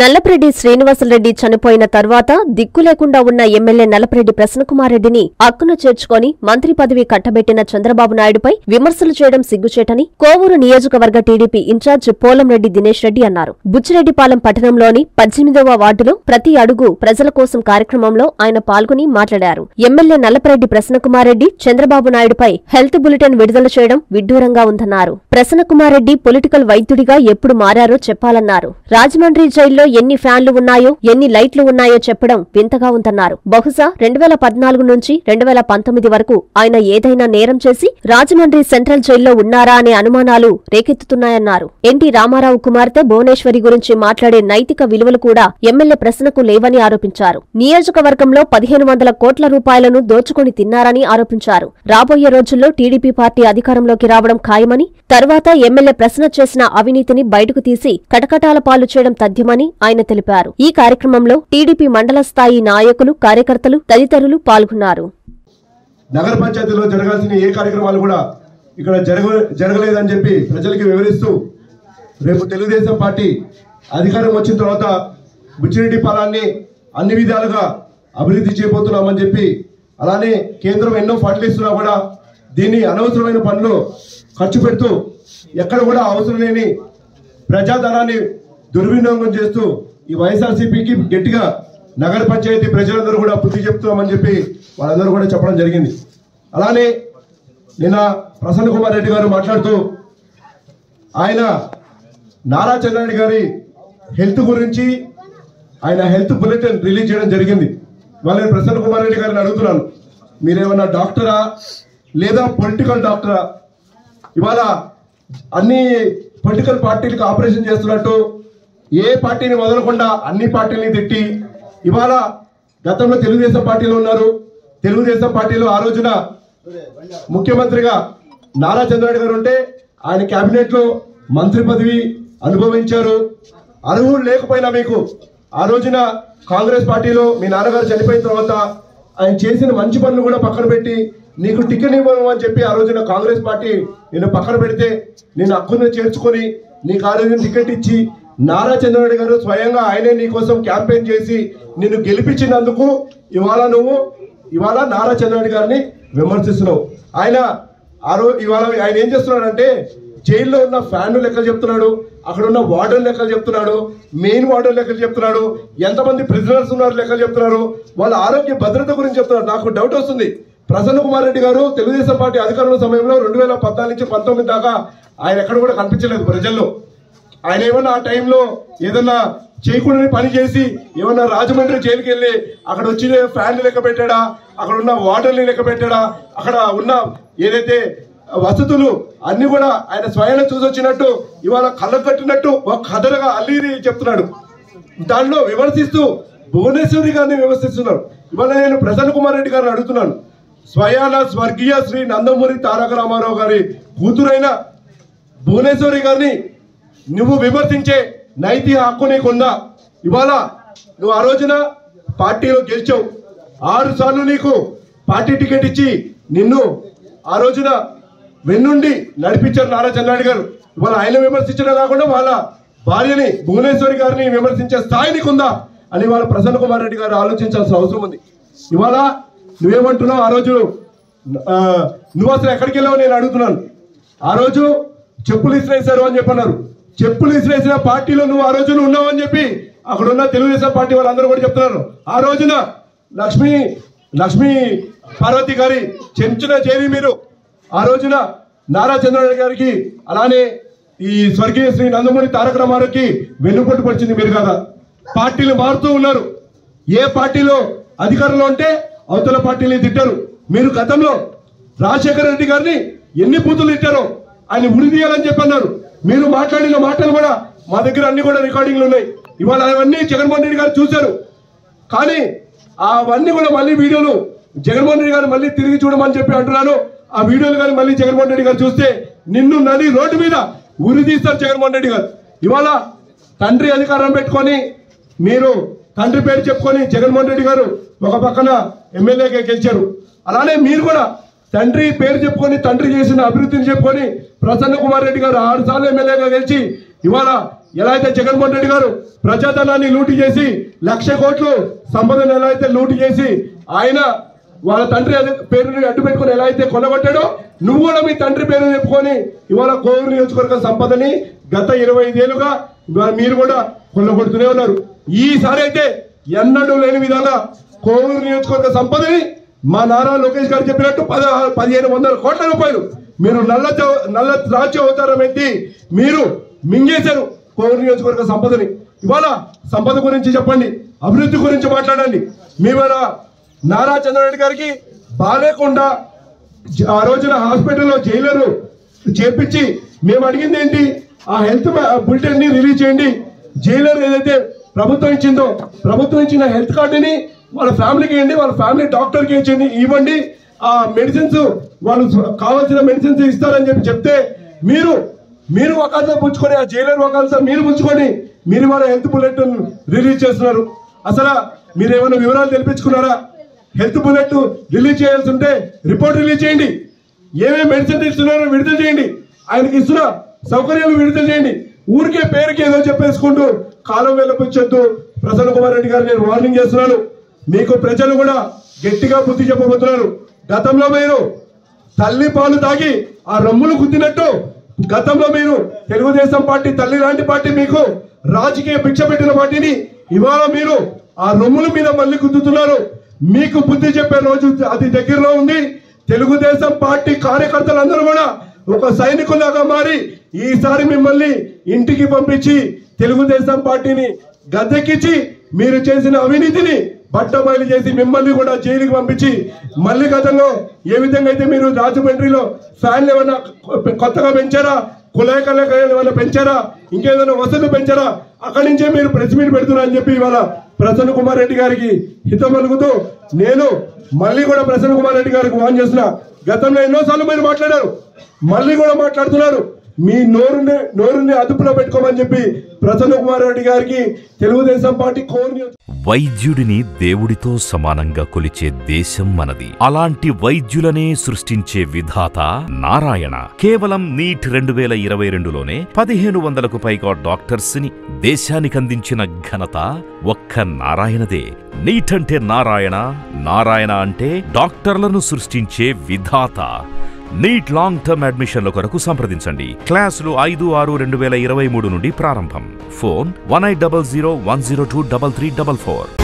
నల్లపరెడ్డి శ్రీనివాసరెడ్డి చనిపోయిన తర్వాత దిక్కు లేకుండా ఉన్న ఎమ్మెల్యే నల్లాపరెడ్డి ప్రసన్నకుమార్ రెడ్డిని అక్కున చేర్చుకొని మంత్రి పదవి కట్టబెట్టిన చంద్రబాబు నాయుడుపై విమర్శలు చేయడం సిగ్గుచేటని కోవూరు నియోజకవర్గ టీడీపీ ఇన్ఛార్జ్ పోలమరెడ్డి దినేష్ రెడ్డి అన్నారు. బుచ్చిరెడ్డిపాలెం పట్టణంలోని 18వ వార్డులో ప్రతి అడుగు ప్రజల కోసం కార్యక్రమంలో ఆయన పాల్గొని మాట్లాడారు. ఎమ్మెల్యే నల్లాపరెడ్డి ప్రసన్నకుమార్ రెడ్డి చంద్రబాబు నాయుడుపై హెల్త్ బులెటిన్ విడుదల చేయడం విడ్డూరంగా ఉందన్నారు. ప్రసన్నకుమార్ రెడ్డి పొలిటికల్ వైద్యుడిగా ఎప్పుడు మారారో చెప్పాలన్నారు. రాజమండ్రి జైల్లో ఎన్ని ఫ్యాన్లు ఉన్నాయో ఎన్ని లైట్లు ఉన్నాయో చెప్పడం వింతగా ఉందన్నారు. బహుశా 2014 నుంచి 2019 వరకు ఆయన ఏదైనా నేరం చేసి రాజమండ్రి సెంట్రల్ జైల్లో ఉన్నారా అనే అనుమానాలు రేకెత్తుతున్నాయన్నారు. ఎన్టీ రామారావు కుమార్తె భువనేశ్వరి గురించి మాట్లాడే నైతిక విలువలు కూడా ఎమ్మెల్యే ప్రశ్నకు లేవని ఆరోపించారు. నియోజకవర్గంలో 1500 కోట్ల రూపాయలను దోచుకొని తిన్నారని ఆరోపించారు. రాబోయే రోజుల్లో టీడీపీ పార్టీ అధికారంలోకి రావడం ఖాయమని, తర్వాత ఎమ్మెల్యే ప్రశ్న చేసిన అవినీతిని బయటకు తీసి కటకటాల పాలు చేయడం తథ్యమని ఆయన తెలిపారు. ఈ కార్యక్రమంలో టీడీపీ మండల స్థాయి నాయకులు, కార్యకర్తలు తదితరులు పాల్గొన్నారు. నగర పంచాయతీలో జరగాల్సిన ఏ కార్యక్రమాలు కూడా ఇక్కడ జరగలేదని చెప్పి ప్రజలకు వివరిస్తూ, రేపు తెలుగుదేశం పార్టీ అధికారం వచ్చిన తర్వాత బుచ్చిరెడ్డిపాలెంని అన్ని విధాలుగా అభివృద్ధి చేయబోతున్నామని చెప్పి, అలానే కేంద్రం ఎన్నో ఫండ్లు ఇస్తున్నా కూడా దీన్ని అనవసరమైన పనులు ఖర్చు పెడుతూ ఎక్కడ కూడా అవసరం లేని ప్రజాధనాన్ని దుర్వినియోగం చేస్తూ ఈ వైఎస్ఆర్సీపీకి గట్టిగా నగర పంచాయతీ ప్రజలందరూ కూడా బుద్ధి చెప్తామని చెప్పి వాళ్ళందరూ కూడా చెప్పడం జరిగింది. అలానే నిన్న ప్రసన్న కుమార్ రెడ్డి గారు మాట్లాడుతూ ఆయన నారా చంద్ర రెడ్డి గారి హెల్త్ గురించి ఆయన హెల్త్ బులెటిన్ రిలీజ్ చేయడం జరిగింది. వాళ్ళు నేను ప్రసన్న కుమార్ రెడ్డి గారిని అడుగుతున్నాను, మీరేమన్నా డాక్టరా లేదా పొలిటికల్ డాక్టరా? ఇవాళ అన్ని పొలిటికల్ పార్టీలకు ఆపరేషన్ చేస్తున్నట్టు ఏ పార్టీని వదలకుండా అన్ని పార్టీలని తిట్టి, ఇవాళ గతంలో తెలుగుదేశం పార్టీలో ఉన్నారు, తెలుగుదేశం పార్టీలో ఆ రోజున ముఖ్యమంత్రిగా నారా చంద్రరెడ్డి గారు ఉంటే ఆయన క్యాబినెట్లో మంత్రి పదవి అనుభవించారు. అర్హులు లేకపోయినా మీకు ఆ రోజున కాంగ్రెస్ పార్టీలో మీ నాన్నగారు చనిపోయిన తర్వాత ఆయన చేసిన మంచి పనులు కూడా పక్కన పెట్టి నీకు టికెట్ ఇవ్వను అని చెప్పి ఆ రోజున కాంగ్రెస్ పార్టీ నేను పక్కన పెడితే నేను అక్కున చేర్చుకొని నీకు ఆ రోజున టికెట్ ఇచ్చి నారా చంద్రరెడ్డి గారు స్వయంగా ఆయనే నీకోసం క్యాంపెయిన్ చేసి నిన్ను గెలిపించినందుకు ఇవాళ ఇవాళ నారా చంద్రరెడ్డి గారిని విమర్శిస్తున్నావు. ఆయన ఇవాళ ఆయన ఏం చేస్తున్నాడంటే జైల్లో ఉన్న ఫ్యాన్లు లెక్కలు చెప్తున్నాడు, అక్కడ ఉన్న వార్డన్ లెక్కలు చెప్తున్నాడు, మెయిన్ వార్డన్ లెక్కలు చెప్తున్నాడు, ఎంతమంది ప్రిజనర్స్ ఉన్నారు లెక్కలు చెప్తున్నారు, వాళ్ళ ఆరోగ్య భద్రత గురించి చెప్తున్నారు. నాకు డౌట్ వస్తుంది, ప్రసన్న కుమార్ రెడ్డి గారు తెలుగుదేశం పార్టీ అధికారుల సమయంలో 2014 నుంచి 2019 దాకా ఆయన ఎక్కడ కూడా కనిపించలేదు ప్రజల్లో. ఆయన ఏమన్నా ఆ టైంలో ఏదన్నా చేయకూడని పని చేసి ఏమన్నా రాజమండ్రి జైలుకి వెళ్ళి అక్కడ వచ్చి ఫ్యాన్లు లెక్క పెట్టాడా, అక్కడ ఉన్న వాటర్ని లెక్క పెట్టాడా, అక్కడ ఉన్న ఏదైతే వసతులు అన్ని కూడా ఆయన స్వయంగా చూసొచ్చినట్టు ఇవాళ కళ్ళకు కట్టినట్టు ఒక కథలుగా అల్లి చెప్తున్నాడు. దానిలో విమర్శిస్తూ భువనేశ్వరి గారిని విమర్శిస్తున్నారు. ఇవాళ నేను ప్రసన్న కుమార్ రెడ్డి గారిని అడుగుతున్నాను, స్వయాన స్వర్గీయ శ్రీ నందమూరి తారక రామారావు గారి కూతురైన భువనేశ్వరి గారిని నువ్వు విమర్శించే నైతిక హక్కు నీకుందా? ఇవాళ నువ్వు ఆ రోజున పార్టీలో గెలిచావు, 6 సార్లు నీకు పార్టీ టికెట్ ఇచ్చి నిన్ను ఆ రోజున వెన్నుండి నడిపించారు నారా చంద్రరెడ్డి గారు. ఇవాళ ఆయన విమర్శించడం కాకుండా వాళ్ళ భార్యని భువనేశ్వరి గారిని విమర్శించే స్థాయి నీకుందా అని ఇవాళ ప్రసన్న కుమార్ రెడ్డి గారు ఆలోచించాల్సిన అవసరం ఉంది. ఇవాళ నువ్వేమంటున్నావు, ఆ రోజు నువ్వు అసలు ఎక్కడికి వెళ్ళావు నేను అడుగుతున్నాను. ఆ రోజు చెప్పులు ఇసిరేశారు అని చెప్పన్నారు, చెప్పులు ఇసిరేసిన పార్టీలో నువ్వు ఆ రోజున ఉన్నావు అని చెప్పి అక్కడ ఉన్న తెలుగుదేశం పార్టీ వాళ్ళందరూ కూడా చెప్తున్నారు. ఆ రోజున లక్ష్మీ పార్వతి గారి చెంచున చేరి మీరు ఆ రోజున నారా చంద్రరెడ్డి గారికి అలానే ఈ స్వర్గీయ శ్రీ నందమూరి తారక రామారావుకి వెన్నుపోటు పరిచింది మీరు కదా. పార్టీలు మారుతూ ఉన్నారు, ఏ పార్టీలో అధికారంలో ఉంటే అవతల పార్టీని తిట్టారు. మీరు గతంలో రాజశేఖర రెడ్డి గారిని ఎన్ని బూతులు తిట్టారో, ఆయన ఉరి తీయాలని చెప్పన్నారు. మీరు మాట్లాడిన మాటలు కూడా మా దగ్గర అన్ని కూడా రికార్డింగ్లు ఉన్నాయి. ఇవాళ అవన్నీ జగన్మోహన్ రెడ్డి గారు చూశారు, కానీ అవన్నీ కూడా మళ్ళీ వీడియోలు జగన్మోహన్ రెడ్డి గారు మళ్ళీ తిరిగి చూడమని చెప్పి అంటున్నాను. ఆ వీడియోలు కానీ మళ్ళీ జగన్మోహన్ రెడ్డి గారు చూస్తే నిన్ను నది రోడ్డు మీద ఉరి తీస్తారు జగన్మోహన్ రెడ్డి గారు. ఇవాళ తండ్రి అధికారం పెట్టుకొని మీరు తండ్రి పేరు చెప్పుకొని జగన్మోహన్ రెడ్డి గారు ఒక పక్కన ఎమ్మెల్యేగా గెలిచారు, అలానే మీరు కూడా తండ్రి పేరు చెప్పుకొని తండ్రి చేసిన అభివృద్ధిని చెప్పుకొని ప్రసన్న కుమార్ రెడ్డి గారు 6 సార్లు ఎమ్మెల్యేగా గెలిచి ఇవాళ ఎలా అయితే జగన్మోహన్ రెడ్డి గారు ప్రజాధనాన్ని లూటి చేసి లక్ష కోట్లు సంపదను ఎలా అయితే లూటి చేసి ఆయన వాళ్ళ తండ్రి పేరుని అడ్డు పెట్టుకొని ఎలా అయితే కొనగొట్టాడో నువ్వు కూడా మీ తండ్రి పేరుని చెప్పుకొని ఇవాళ కోవూరు నియోజకవర్గ సంపదని గత 25 ఏళ్లుగా మీరు కూడా కొనగొడుతూనే ఉన్నారు. ఈసారి అయితే ఎన్నడూ లేని విధంగా కోవూరు నియోజకవర్గ సంపదని మా నారా లోకేష్ గారు చెప్పినట్టు 1500 కోట్ల రూపాయలు మీరు నల్ల ద్రాక్ష అవతారం ఎత్తి మీరు మింగేశారు కోవూరు నియోజకవర్గ సంపదని. ఇవాళ సంపద గురించి చెప్పండి, అభివృద్ధి గురించి మాట్లాడండి. మీ వల్ల నారా చంద్ర రెడ్డి గారికి బాలేకుండా ఆ రోజున హాస్పిటల్లో జైలర్లు చేపించి మేము అడిగింది ఏంటి, ఆ హెల్త్ బులెటిన్ ని రిలీజ్ చేయండి. జైలర్ ఏదైతే ప్రభుత్వం ఇచ్చిందో ప్రభుత్వం ఇచ్చిన హెల్త్ కార్డుని వాళ్ళ ఫ్యామిలీకి ఇవ్వండి, వాళ్ళ ఫ్యామిలీ డాక్టర్కి ఇవ్వండి, ఆ మెడిసిన్స్ వాళ్ళు కావాల్సిన మెడిసిన్స్ ఇస్తారని చెప్పి చెప్తే మీరు వకాల్సా పుచ్చుకొని ఆ జైలర్ వకాల్సా మీరు పుచ్చుకొని మీరు వాళ్ళ హెల్త్ బులెటిన్ రిలీజ్ చేస్తున్నారు. అసలు మీరు ఏమైనా వివరాలు తెలిపించుకున్నారా? హెల్త్ బులెట్ రిలీజ్ చేయాల్సి ఉంటే రిపోర్ట్ రిలీజ్ చేయండి, ఏమేమి మెడిసిన్ ఇస్తున్నారో విడుదల చేయండి, ఆయనకి ఇస్తున్న సౌకర్యాలు విడుదల చేయండి. ఊరికే పేరుకి ఏదో చెప్పేసుకుంటూ కాలం వెళ్ళపించొద్దు. ప్రసన్న కుమార్ రెడ్డి గారు నేను వార్నింగ్ చేస్తున్నాను, మీకు ప్రజలు కూడా గట్టిగా బుద్ధి చెప్పబోతున్నారు. గతంలో మీరు తల్లి పాలు తాగి ఆ రమ్ములు గుద్దినట్టు గతంలో మీరు తెలుగుదేశం పార్టీ తల్లి లాంటి పార్టీ మీకు రాజకీయ భిక్ష పెట్టిన పార్టీని ఇవాళ మీరు ఆ రొమ్ముల మీద మళ్ళీ గుద్దుతున్నారు. మీకు బుద్ధి చెప్పే రోజు అతి దగ్గరలో ఉంది. తెలుగుదేశం పార్టీ కార్యకర్తలందరూ కూడా ఒక సైనికులాగా మారి ఈసారి మిమ్మల్ని ఇంటికి పంపించి తెలుగుదేశం పార్టీని గద్దెక్కించి మీరు చేసిన అవినీతిని బట్టబయలు చేసి మిమ్మల్ని కూడా జైలుకి పంపించి మళ్ళీ గతంలో ఏ విధంగా అయితే మీరు రాజమండ్రిలో ఫ్యాన్లు ఏమైనా కొత్తగా పెంచారా, కులాయికల ఏమైనా పెంచారా, ఇంకేదైనా వసతులు పెంచారా, అక్కడి నుంచే మీరు ప్రెస్ మీట్ పెడుతున్నా అని చెప్పి ఇవాళ ప్రసన్న కుమార్ రెడ్డి గారికి హితం పలుకుతూ నేను మళ్ళీ కూడా ప్రసన్న కుమార్ రెడ్డి గారికి వాన్ చేస్తున్నా. గతంలో ఎన్నోసార్లు మీరు మాట్లాడారు, మళ్ళీ కూడా మాట్లాడుతున్నారు. మీ నోరుని అదుపులో పెట్టుకోమని చెప్పి ప్రసన్న కుమార్ రెడ్డి గారికి తెలుగుదేశం పార్టీ కోరిన వైద్యుడిని దేవుడితో సమానంగా కొలిచే దేశం మనది. అలాంటి వైద్యులనే సృష్టించే విధాత నారాయణ. కేవలం నీట్ 2022లోనే 1500కు పైగా డాక్టర్స్ ని దేశానికందించిన ఘనత ఒక్క నారాయణదే. నీట్ అంటే నారాయణ, నారాయణ అంటే డాక్టర్లను సృష్టించే విధాత. నీట్ లాంగ్ టర్మ్ అడ్మిషన్ల కొరకు సంప్రదించండి. క్లాసులు 5-6-2023 నుండి ప్రారంభం. ఫోన్ 1800102344.